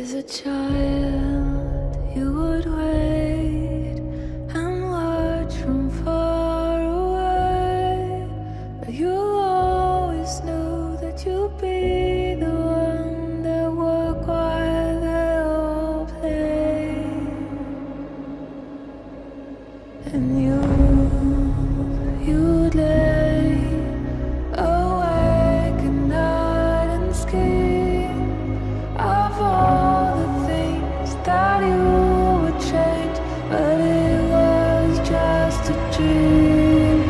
As a child, you would wait and watch from far away, but you always knew that you'd be the one that would quiet the whole place. And you'd lay awake at night and scheme of all that you would change, but it was just a dream.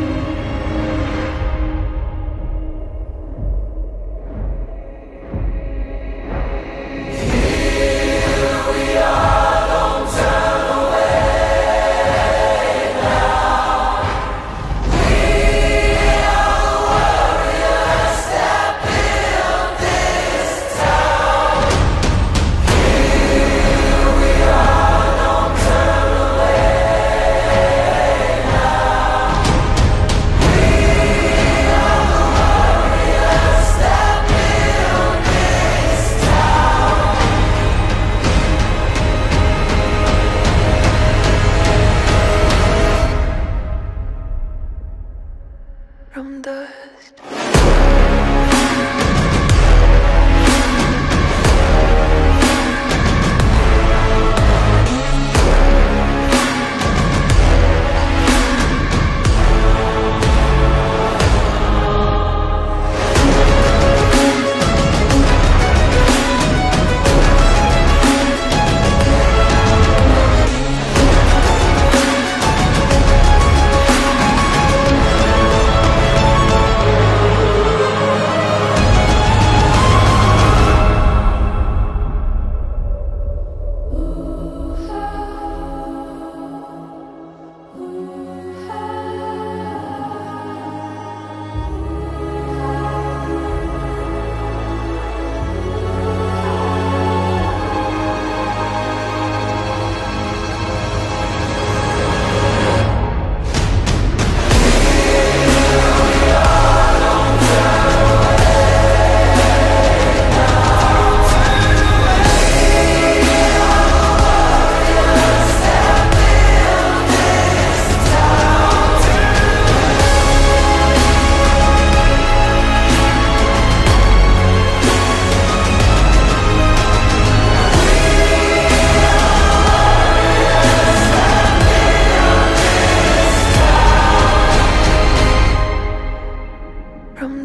Here we are, don't turn away now. We are the warriors that built this town. From dust. From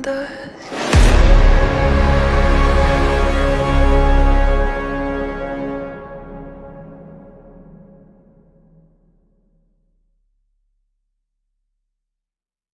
the